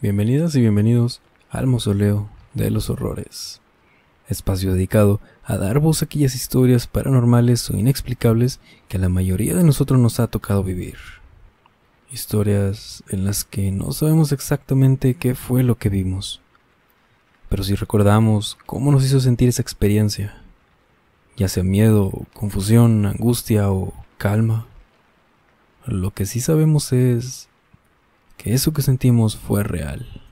Bienvenidas y bienvenidos al Mausoleo de los Horrores, espacio dedicado a dar voz a aquellas historias paranormales o inexplicables que a la mayoría de nosotros nos ha tocado vivir. Historias en las que no sabemos exactamente qué fue lo que vimos, pero sí recordamos cómo nos hizo sentir esa experiencia, ya sea miedo, confusión, angustia o calma. Lo que sí sabemos es que eso que sentimos fue real.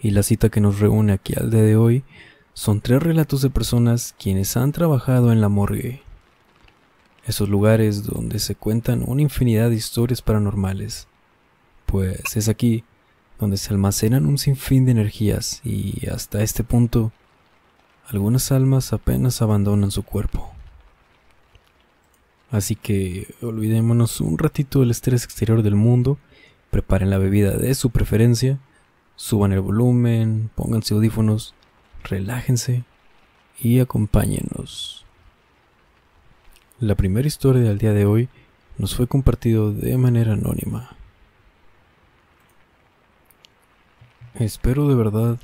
Y la cita que nos reúne aquí al día de hoy son 3 relatos de personas quienes han trabajado en la morgue, esos lugares donde se cuentan una infinidad de historias paranormales, pues es aquí donde se almacenan un sinfín de energías y hasta este punto algunas almas apenas abandonan su cuerpo. Así que olvidémonos un ratito del estrés exterior del mundo, preparen la bebida de su preferencia, suban el volumen, pónganse audífonos, relájense y acompáñenos. La primera historia del día de hoy nos fue compartido de manera anónima. Espero de verdad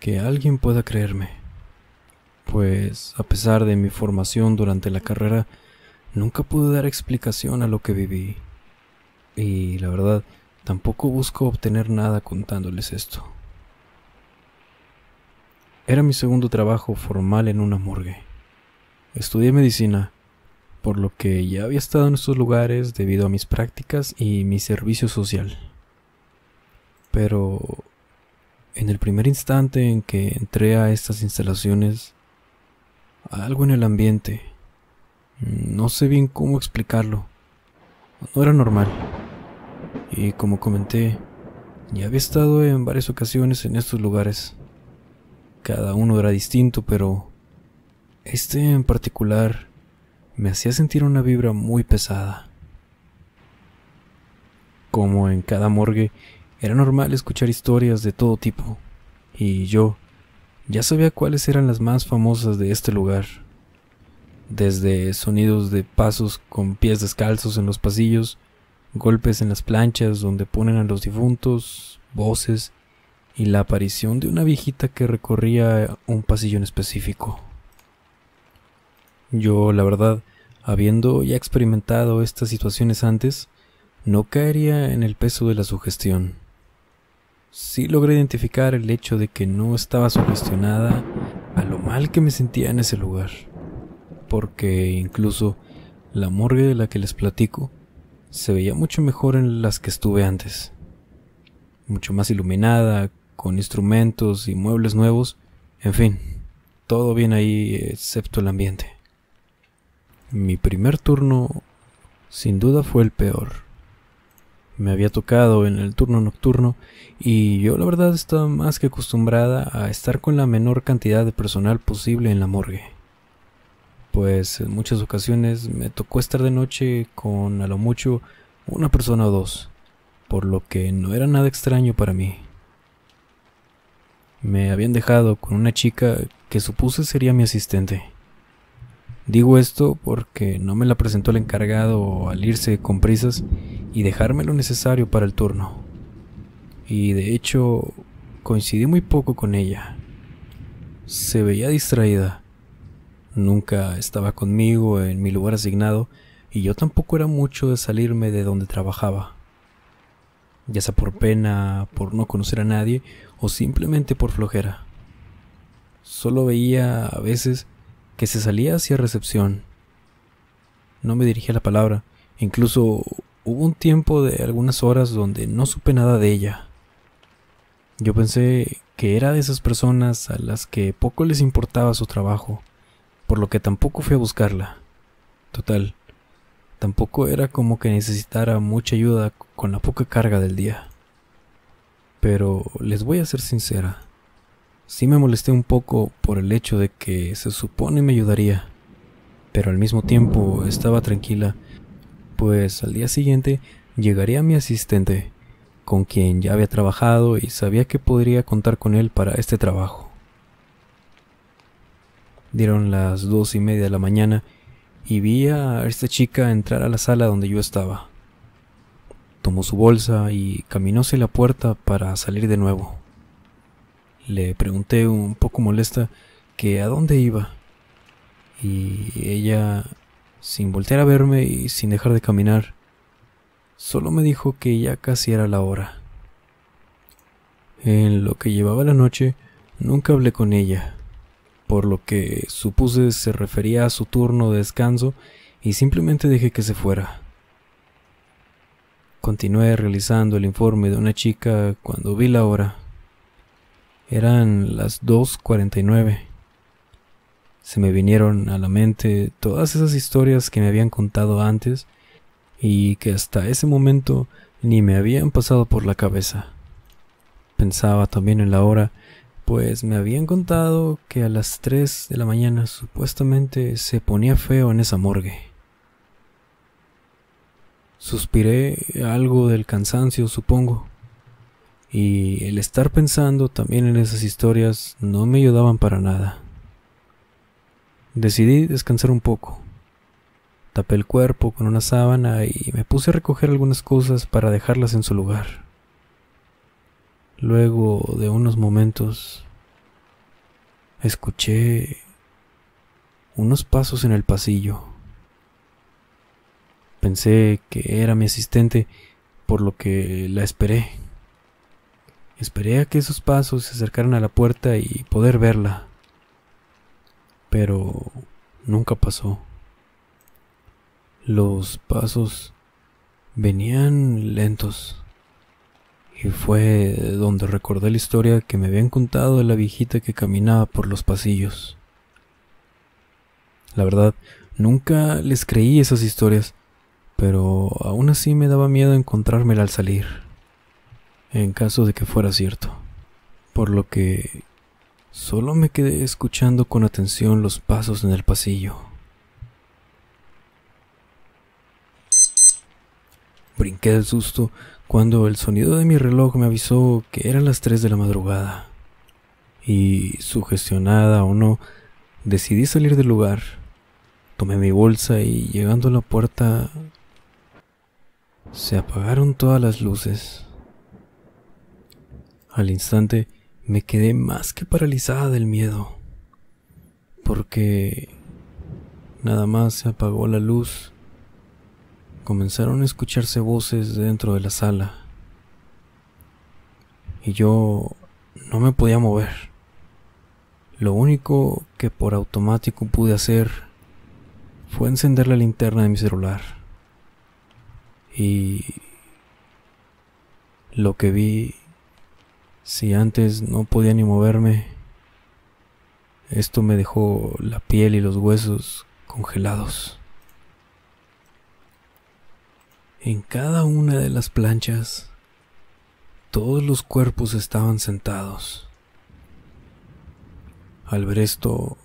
que alguien pueda creerme, pues a pesar de mi formación durante la carrera, nunca pude dar explicación a lo que viví, y la verdad, tampoco busco obtener nada contándoles esto. Era mi segundo trabajo formal en una morgue. Estudié medicina, por lo que ya había estado en estos lugares debido a mis prácticas y mi servicio social. Pero en el primer instante en que entré a estas instalaciones, algo en el ambiente, no sé bien cómo explicarlo, no era normal. Y como comenté, ya había estado en varias ocasiones en estos lugares. Cada uno era distinto, pero este en particular me hacía sentir una vibra muy pesada. Como en cada morgue, era normal escuchar historias de todo tipo, y yo ya sabía cuáles eran las más famosas de este lugar. Desde sonidos de pasos con pies descalzos en los pasillos, golpes en las planchas donde ponen a los difuntos, voces y la aparición de una viejita que recorría un pasillo en específico. Yo, la verdad, habiendo ya experimentado estas situaciones antes, no caería en el peso de la sugestión. Sí logré identificar el hecho de que no estaba sugestionada a lo mal que me sentía en ese lugar, porque incluso la morgue de la que les platico se veía mucho mejor en las que estuve antes. Mucho más iluminada, con instrumentos y muebles nuevos, en fin, todo bien ahí excepto el ambiente. Mi primer turno sin duda fue el peor. Me había tocado en el turno nocturno y yo la verdad estaba más que acostumbrada a estar con la menor cantidad de personal posible en la morgue, pues en muchas ocasiones me tocó estar de noche con a lo mucho una persona o dos, por lo que no era nada extraño para mí. Me habían dejado con una chica que supuse sería mi asistente. Digo esto porque no me la presentó el encargado al irse con prisas y dejarme lo necesario para el turno. Y de hecho coincidí muy poco con ella. Se veía distraída. Nunca estaba conmigo en mi lugar asignado y yo tampoco era mucho de salirme de donde trabajaba, ya sea por pena, por no conocer a nadie o simplemente por flojera. Solo veía a veces que se salía hacia recepción. No me dirigía la palabra, incluso hubo un tiempo de algunas horas donde no supe nada de ella. Yo pensé que era de esas personas a las que poco les importaba su trabajo, por lo que tampoco fui a buscarla. Total, tampoco era como que necesitara mucha ayuda con la poca carga del día. Pero les voy a ser sincera, sí me molesté un poco por el hecho de que se supone me ayudaría, pero al mismo tiempo estaba tranquila, pues al día siguiente llegaría mi asistente, con quien ya había trabajado y sabía que podría contar con él para este trabajo. Dieron las 2:30 de la mañana y vi a esta chica entrar a la sala donde yo estaba. tomó su bolsa y caminó hacia la puerta para salir de nuevo. Le pregunté un poco molesta que a dónde iba, y ella, sin voltear a verme y sin dejar de caminar, solo me dijo que ya casi era la hora. En lo que llevaba la noche, nunca hablé con ella, por lo que supuse se refería a su turno de descanso y simplemente dejé que se fuera. Continué realizando el informe de una chica cuando vi la hora. Eran las 2:49. Se me vinieron a la mente todas esas historias que me habían contado antes y que hasta ese momento ni me habían pasado por la cabeza. Pensaba también en la hora, pues me habían contado que a las 3 de la mañana supuestamente se ponía feo en esa morgue. Suspiré algo del cansancio, supongo, y el estar pensando también en esas historias no me ayudaban para nada. Decidí descansar un poco. Tapé el cuerpo con una sábana y me puse a recoger algunas cosas para dejarlas en su lugar. Luego de unos momentos, escuché unos pasos en el pasillo. Pensé que era mi asistente, por lo que la esperé. Esperé a que esos pasos se acercaran a la puerta y poder verla, pero nunca pasó. Los pasos venían lentos. Y fue donde recordé la historia que me habían contado de la viejita que caminaba por los pasillos. La verdad, nunca les creí esas historias, pero aún así me daba miedo encontrármela al salir, en caso de que fuera cierto. Por lo que solo me quedé escuchando con atención los pasos en el pasillo. Brinqué del susto cuando el sonido de mi reloj me avisó que eran las 3 de la madrugada, y sugestionada o no, decidí salir del lugar. Tomé mi bolsa y llegando a la puerta, se apagaron todas las luces. Al instante me quedé más que paralizada del miedo, porque nada más se apagó la luz, comenzaron a escucharse voces dentro de la sala, y yo no me podía mover. Lo único que por automático pude hacer fue encender la linterna de mi celular, y lo que vi, si antes no podía ni moverme, esto me dejó la piel y los huesos congelados. En cada una de las planchas, todos los cuerpos estaban sentados. Al ver esto,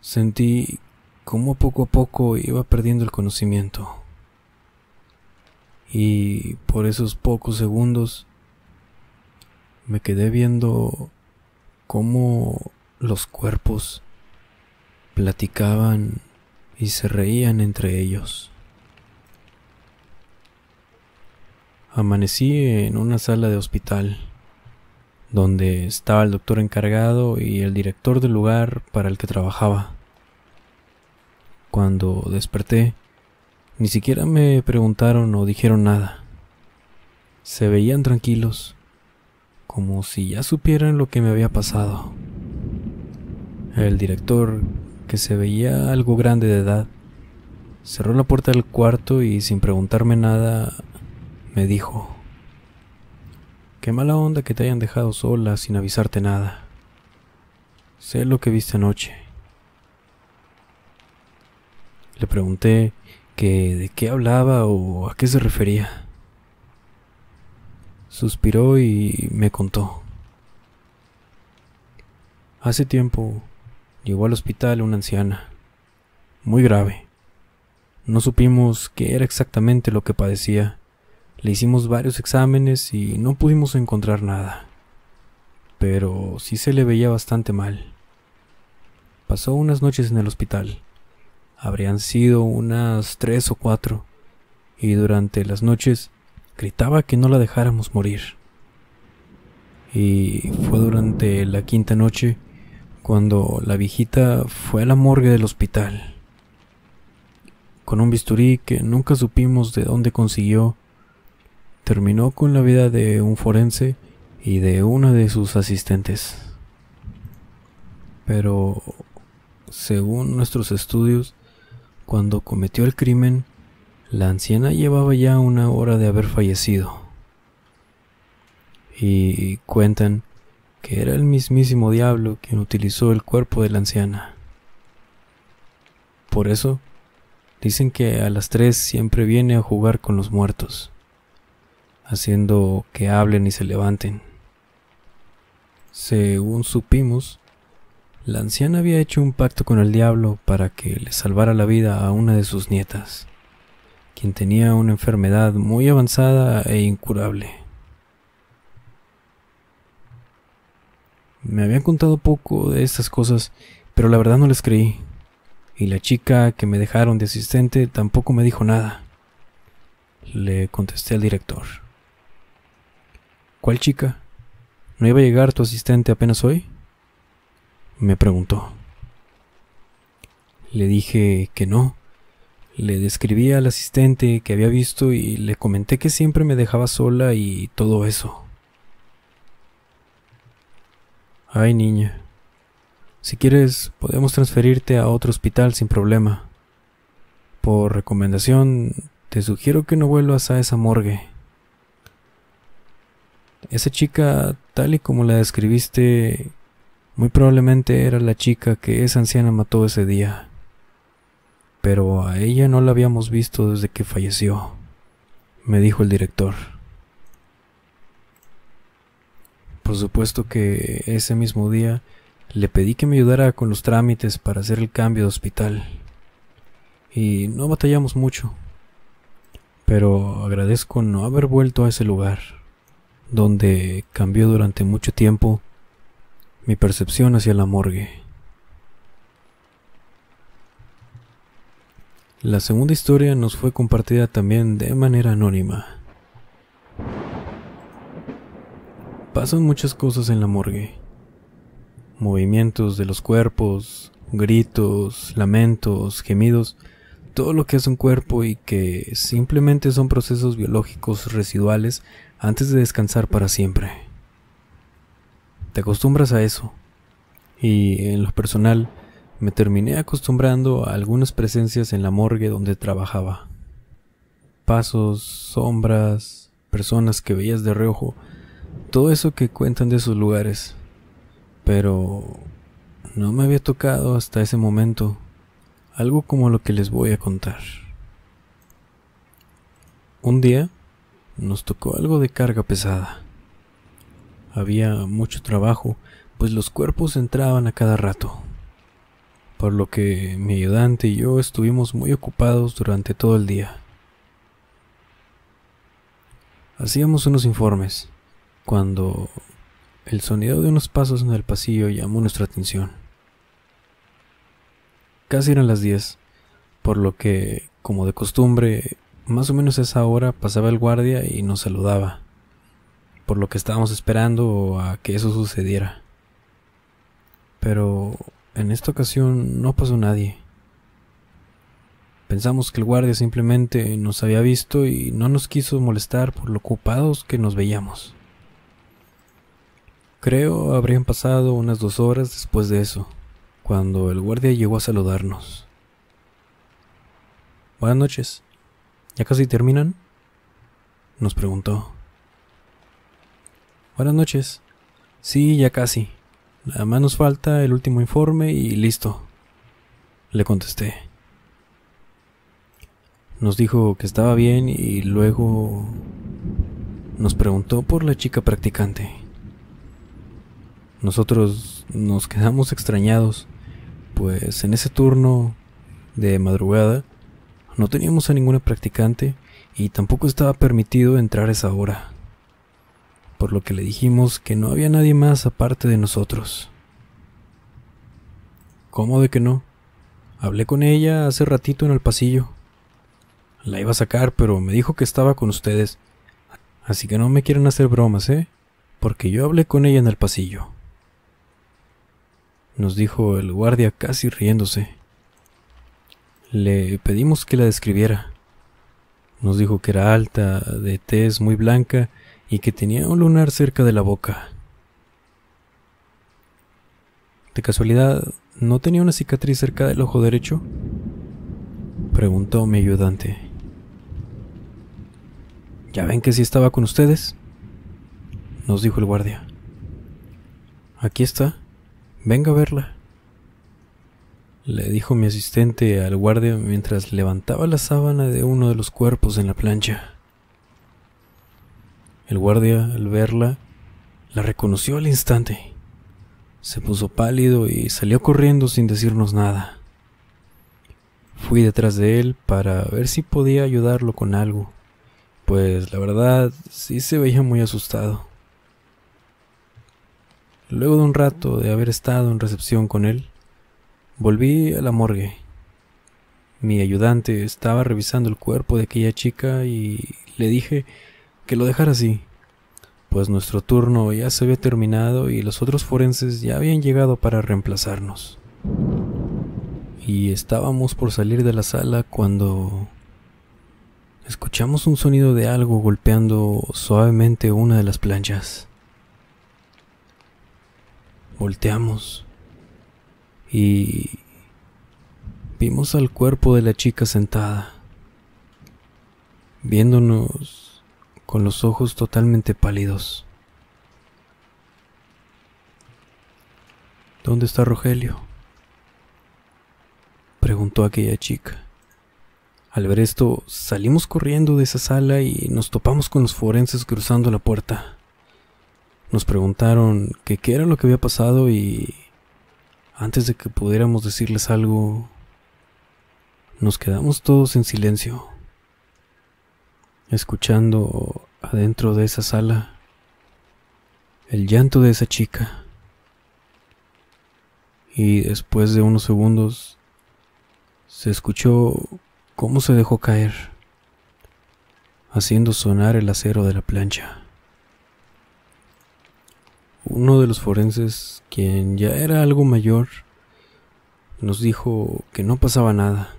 sentí cómo poco a poco iba perdiendo el conocimiento. Y por esos pocos segundos, me quedé viendo cómo los cuerpos platicaban y se reían entre ellos. Amanecí en una sala de hospital, donde estaba el doctor encargado y el director del lugar para el que trabajaba. Cuando desperté, ni siquiera me preguntaron o dijeron nada. Se veían tranquilos, como si ya supieran lo que me había pasado. El director, que se veía algo grande de edad, cerró la puerta del cuarto y sin preguntarme nada, me dijo: "Qué mala onda que te hayan dejado sola sin avisarte nada. Sé lo que viste anoche". Le pregunté que de qué hablaba o a qué se refería. Suspiró y me contó. Hace tiempo llegó al hospital una anciana, muy grave. No supimos qué era exactamente lo que padecía. Le hicimos varios exámenes y no pudimos encontrar nada, pero sí se le veía bastante mal. Pasó unas noches en el hospital, habrían sido unas 3 o 4, y durante las noches gritaba que no la dejáramos morir. Y fue durante la quinta noche cuando la viejita fue a la morgue del hospital. Con un bisturí que nunca supimos de dónde consiguió, terminó con la vida de un forense y de una de sus asistentes. Pero, según nuestros estudios, cuando cometió el crimen, la anciana llevaba ya una hora de haber fallecido. Y cuentan que era el mismísimo diablo quien utilizó el cuerpo de la anciana. Por eso, dicen que a las 3 siempre viene a jugar con los muertos, haciendo que hablen y se levanten. Según supimos, la anciana había hecho un pacto con el diablo para que le salvara la vida a una de sus nietas, quien tenía una enfermedad muy avanzada e incurable. Me habían contado poco de estas cosas, pero la verdad no les creí, y la chica que me dejaron de asistente tampoco me dijo nada. Le contesté al director. ¿Cuál chica? ¿No iba a llegar tu asistente apenas hoy?, me preguntó. Le dije que no. Le describí al asistente que había visto y le comenté que siempre me dejaba sola y todo eso. Ay, niña, si quieres podemos transferirte a otro hospital sin problema. Por recomendación, te sugiero que no vuelvas a esa morgue. Esa chica, tal y como la describiste, muy probablemente era la chica que esa anciana mató ese día, pero a ella no la habíamos visto desde que falleció, me dijo el director. Por supuesto que ese mismo día le pedí que me ayudara con los trámites para hacer el cambio de hospital, y no batallamos mucho, pero agradezco no haber vuelto a ese lugar, donde cambió durante mucho tiempo mi percepción hacia la morgue. La segunda historia nos fue compartida también de manera anónima. Pasan muchas cosas en la morgue: movimientos de los cuerpos, gritos, lamentos, gemidos, todo lo que hace un cuerpo y que simplemente son procesos biológicos residuales antes de descansar para siempre. Te acostumbras a eso, y en lo personal me terminé acostumbrando a algunas presencias en la morgue donde trabajaba. Pasos, sombras, personas que veías de reojo, todo eso que cuentan de esos lugares, pero no me había tocado hasta ese momento algo como lo que les voy a contar. Un día nos tocó algo de carga pesada. Había mucho trabajo, pues los cuerpos entraban a cada rato, por lo que mi ayudante y yo estuvimos muy ocupados durante todo el día. Hacíamos unos informes, cuando el sonido de unos pasos en el pasillo llamó nuestra atención. Casi eran las 10, por lo que, como de costumbre, más o menos a esa hora pasaba el guardia y nos saludaba, por lo que estábamos esperando a que eso sucediera. Pero en esta ocasión no pasó nadie. Pensamos que el guardia simplemente nos había visto y no nos quiso molestar por lo ocupados que nos veíamos. Creo habrían pasado unas 2 horas después de eso, cuando el guardia llegó a saludarnos. «Buenas noches, ¿ya casi terminan?», nos preguntó. «Buenas noches. Sí, ya casi. Nada más nos falta el último informe y listo», le contesté. Nos dijo que estaba bien y luego nos preguntó por la chica practicante. Nosotros nos quedamos extrañados, pues en ese turno de madrugada no teníamos a ninguna practicante y tampoco estaba permitido entrar a esa hora, por lo que le dijimos que no había nadie más aparte de nosotros. «¿Cómo de que no? Hablé con ella hace ratito en el pasillo. La iba a sacar, pero me dijo que estaba con ustedes. Así que no me quieran hacer bromas, ¿eh? Porque yo hablé con ella en el pasillo. Nos dijo el guardia casi riéndose. Le pedimos que la describiera. Nos dijo que era alta, de tez muy blanca y que tenía un lunar cerca de la boca. ¿De casualidad no tenía una cicatriz cerca del ojo derecho?, preguntó mi ayudante. ¿Ya ven que sí estaba con ustedes?, nos dijo el guardia. Aquí está, venga a verla, le dijo mi asistente al guardia mientras levantaba la sábana de uno de los cuerpos en la plancha. El guardia, al verla, la reconoció al instante. Se puso pálido y salió corriendo sin decirnos nada. Fui detrás de él para ver si podía ayudarlo con algo, pues la verdad sí se veía muy asustado. Luego de un rato de haber estado en recepción con él, volví a la morgue. Mi ayudante estaba revisando el cuerpo de aquella chica y le dije que lo dejara así, pues nuestro turno ya se había terminado y los otros forenses ya habían llegado para reemplazarnos. Y estábamos por salir de la sala cuando escuchamos un sonido de algo golpeando suavemente una de las planchas. Volteamos y vimos al cuerpo de la chica sentada, viéndonos con los ojos totalmente pálidos. ¿Dónde está Rogelio?, preguntó aquella chica. Al ver esto, salimos corriendo de esa sala y nos topamos con los forenses cruzando la puerta. Nos preguntaron que qué era lo que había pasado y, antes de que pudiéramos decirles algo, nos quedamos todos en silencio, escuchando adentro de esa sala el llanto de esa chica. Y después de unos segundos se escuchó cómo se dejó caer, haciendo sonar el acero de la plancha. Uno de los forenses, quien ya era algo mayor, nos dijo que no pasaba nada,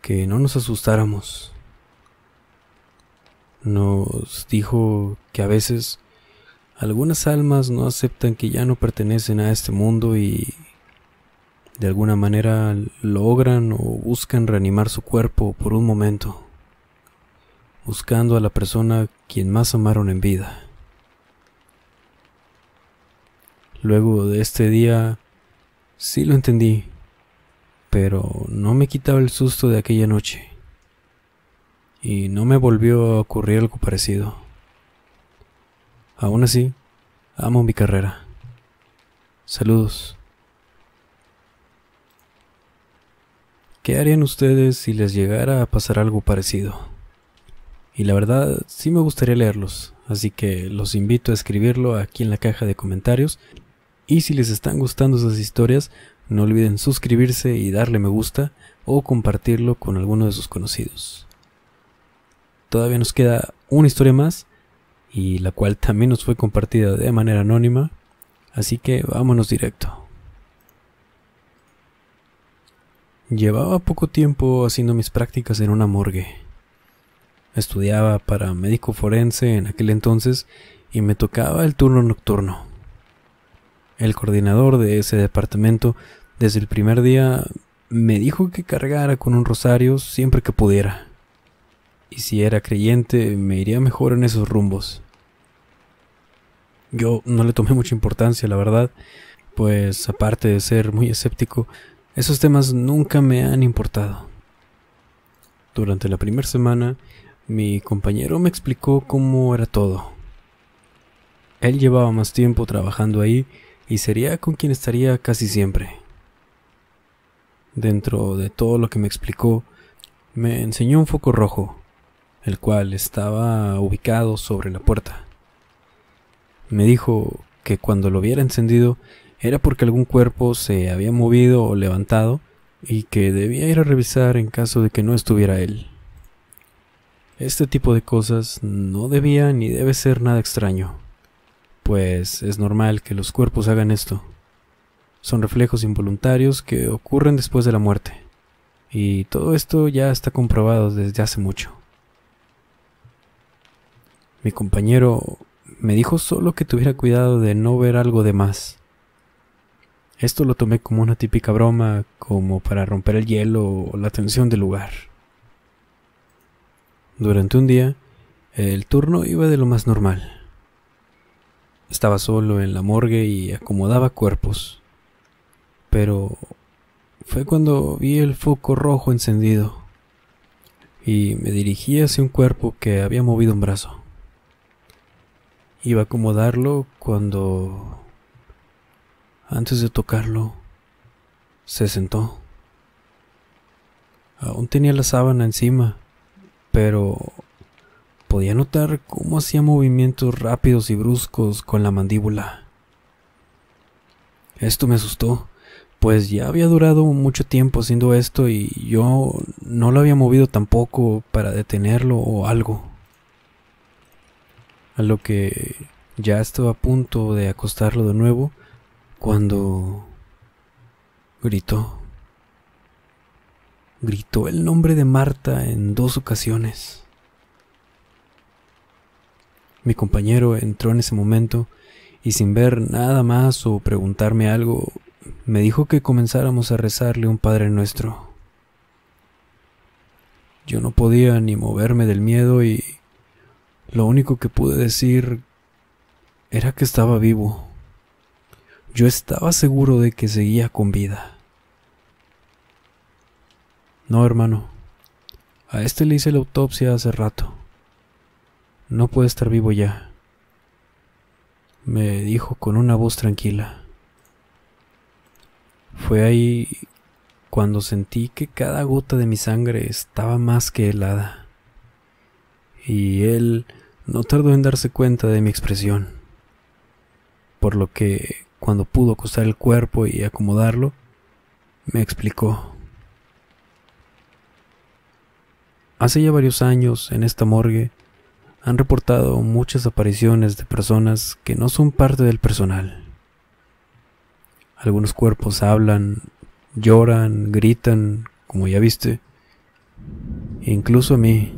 que no nos asustáramos. Nos dijo que a veces algunas almas no aceptan que ya no pertenecen a este mundo y de alguna manera logran o buscan reanimar su cuerpo por un momento, buscando a la persona quien más amaron en vida. Luego de este día sí lo entendí, pero no me quitaba el susto de aquella noche. Y no me volvió a ocurrir algo parecido. Aún así, amo mi carrera. Saludos. ¿Qué harían ustedes si les llegara a pasar algo parecido? Y la verdad, sí me gustaría leerlos, así que los invito a escribirlo aquí en la caja de comentarios. Y si les están gustando esas historias, no olviden suscribirse y darle me gusta o compartirlo con alguno de sus conocidos. Todavía nos queda una historia más, y la cual también nos fue compartida de manera anónima, así que vámonos directo. Llevaba poco tiempo haciendo mis prácticas en una morgue. Estudiaba para médico forense en aquel entonces y me tocaba el turno nocturno. El coordinador de ese departamento desde el primer día me dijo que cargara con un rosario siempre que pudiera. Y si era creyente, me iría mejor en esos rumbos. Yo no le tomé mucha importancia, la verdad, pues aparte de ser muy escéptico, esos temas nunca me han importado. Durante la primera semana, mi compañero me explicó cómo era todo. Él llevaba más tiempo trabajando ahí y sería con quien estaría casi siempre. Dentro de todo lo que me explicó, me enseñó un foco rojo, el cual estaba ubicado sobre la puerta. Me dijo que cuando lo viera encendido era porque algún cuerpo se había movido o levantado y que debía ir a revisar en caso de que no estuviera él. Este tipo de cosas no debía ni debe ser nada extraño, pues es normal que los cuerpos hagan esto. Son reflejos involuntarios que ocurren después de la muerte, y todo esto ya está comprobado desde hace mucho. Mi compañero me dijo solo que tuviera cuidado de no ver algo de más. Esto lo tomé como una típica broma, como para romper el hielo o la tensión del lugar. Durante un día, el turno iba de lo más normal. Estaba solo en la morgue y acomodaba cuerpos, pero fue cuando vi el foco rojo encendido y me dirigí hacia un cuerpo que había movido un brazo. Iba a acomodarlo cuando, antes de tocarlo, se sentó. Aún tenía la sábana encima, pero podía notar cómo hacía movimientos rápidos y bruscos con la mandíbula. Esto me asustó, pues ya había durado mucho tiempo haciendo esto y yo no lo había movido tampoco para detenerlo o algo. A lo que ya estaba a punto de acostarlo de nuevo, cuando gritó el nombre de Marta en dos ocasiones. Mi compañero entró en ese momento y sin ver nada más o preguntarme algo, me dijo que comenzáramos a rezarle un Padre Nuestro. Yo no podía ni moverme del miedo y lo único que pude decir era que estaba vivo. Yo estaba seguro de que seguía con vida. No, hermano. A este le hice la autopsia hace rato. No puede estar vivo ya, me dijo con una voz tranquila. Fue ahí cuando sentí que cada gota de mi sangre estaba más que helada. Y él no tardó en darse cuenta de mi expresión, por lo que cuando pudo acostar el cuerpo y acomodarlo, me explicó. Hace ya varios años en esta morgue han reportado muchas apariciones de personas que no son parte del personal. Algunos cuerpos hablan, lloran, gritan, como ya viste. Incluso a mí.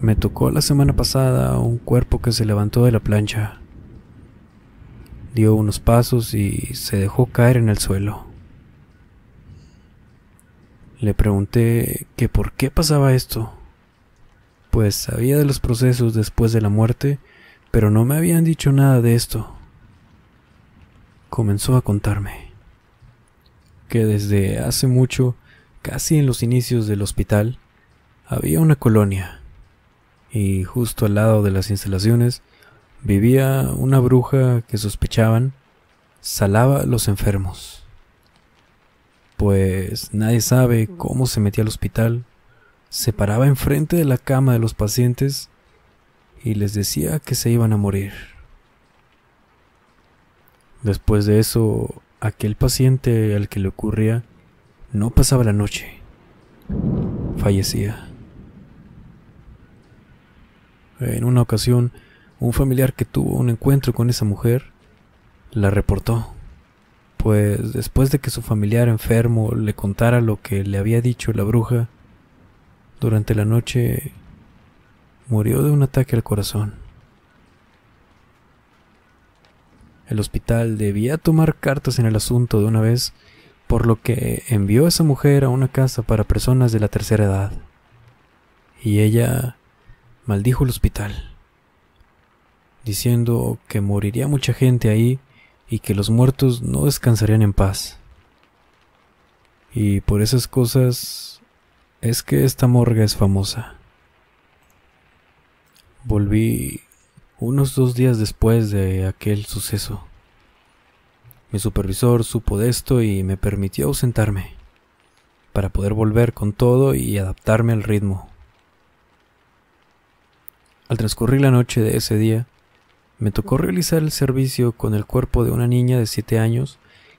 Me tocó la semana pasada un cuerpo que se levantó de la plancha. Dio unos pasos y se dejó caer en el suelo. Le pregunté que por qué pasaba esto, pues sabía de los procesos después de la muerte, pero no me habían dicho nada de esto. Comenzó a contarme que desde hace mucho, casi en los inicios del hospital, había una colonia. Y justo al lado de las instalaciones vivía una bruja que sospechaban salaba a los enfermos, pues nadie sabe cómo se metía al hospital. Se paraba enfrente de la cama de los pacientes y les decía que se iban a morir. Después de eso, aquel paciente al que le ocurría no pasaba la noche, fallecía. En una ocasión, un familiar que tuvo un encuentro con esa mujer la reportó, pues después de que su familiar enfermo le contara lo que le había dicho la bruja, durante la noche murió de un ataque al corazón. El hospital debía tomar cartas en el asunto de una vez, por lo que envió a esa mujer a una casa para personas de la tercera edad, y ella maldijo el hospital, diciendo que moriría mucha gente ahí y que los muertos no descansarían en paz. Y por esas cosas es que esta morgue es famosa. Volví unos 2 días después de aquel suceso. Mi supervisor supo de esto y me permitió ausentarme, para poder volver con todo y adaptarme al ritmo. Al transcurrir la noche de ese día, me tocó realizar el servicio con el cuerpo de una niña de 7 años,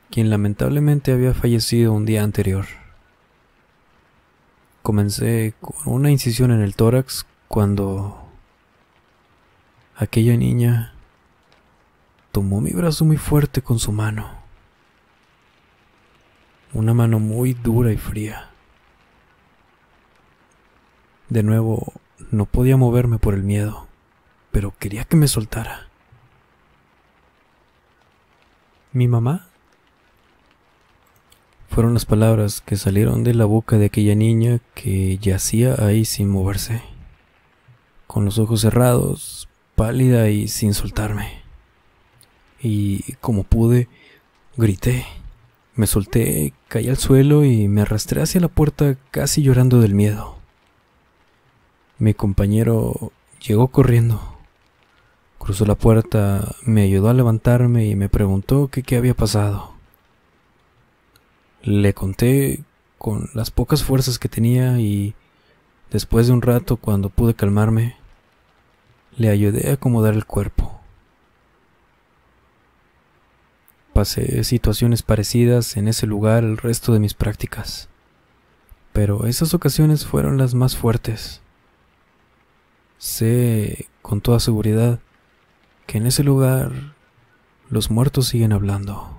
quien lamentablemente había fallecido un día anterior. Comencé con una incisión en el tórax cuando aquella niña tomó mi brazo muy fuerte con su mano. Una mano muy dura y fría. De nuevo, no podía moverme por el miedo, pero quería que me soltara. ¿Mi mamá? Fueron las palabras que salieron de la boca de aquella niña que yacía ahí sin moverse, con los ojos cerrados, pálida y sin soltarme. Y como pude, grité, me solté, caí al suelo y me arrastré hacia la puerta casi llorando del miedo. Mi compañero llegó corriendo, cruzó la puerta, me ayudó a levantarme y me preguntó qué había pasado. Le conté con las pocas fuerzas que tenía y después de un rato, cuando pude calmarme, le ayudé a acomodar el cuerpo. Pasé situaciones parecidas en ese lugar el resto de mis prácticas, pero esas ocasiones fueron las más fuertes. Sé con toda seguridad que en ese lugar los muertos siguen hablando.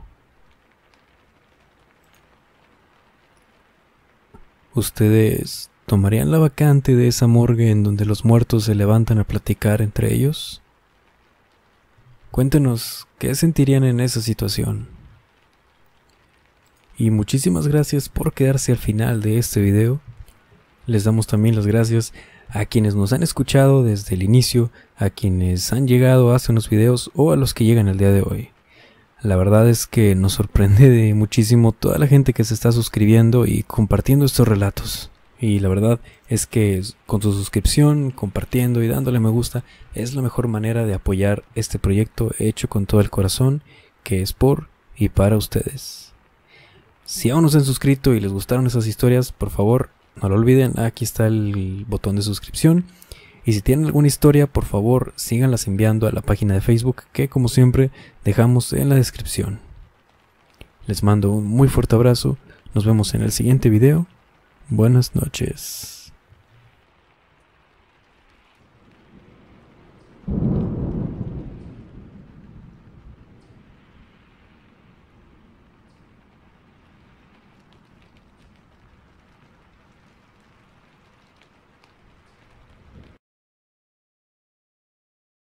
¿Ustedes tomarían la vacante de esa morgue en donde los muertos se levantan a platicar entre ellos? Cuéntenos qué sentirían en esa situación. Y muchísimas gracias por quedarse al final de este video. Les damos también las gracias a quienes nos han escuchado desde el inicio, a quienes han llegado hace unos videos o a los que llegan el día de hoy. La verdad es que nos sorprende de muchísimo toda la gente que se está suscribiendo y compartiendo estos relatos. Y la verdad es que con su suscripción, compartiendo y dándole me gusta, es la mejor manera de apoyar este proyecto hecho con todo el corazón, que es por y para ustedes. Si aún no se han suscrito y les gustaron esas historias, por favor, no lo olviden, aquí está el botón de suscripción. Y si tienen alguna historia, por favor, síganlas enviando a la página de Facebook que, como siempre, dejamos en la descripción. Les mando un muy fuerte abrazo. Nos vemos en el siguiente video. Buenas noches.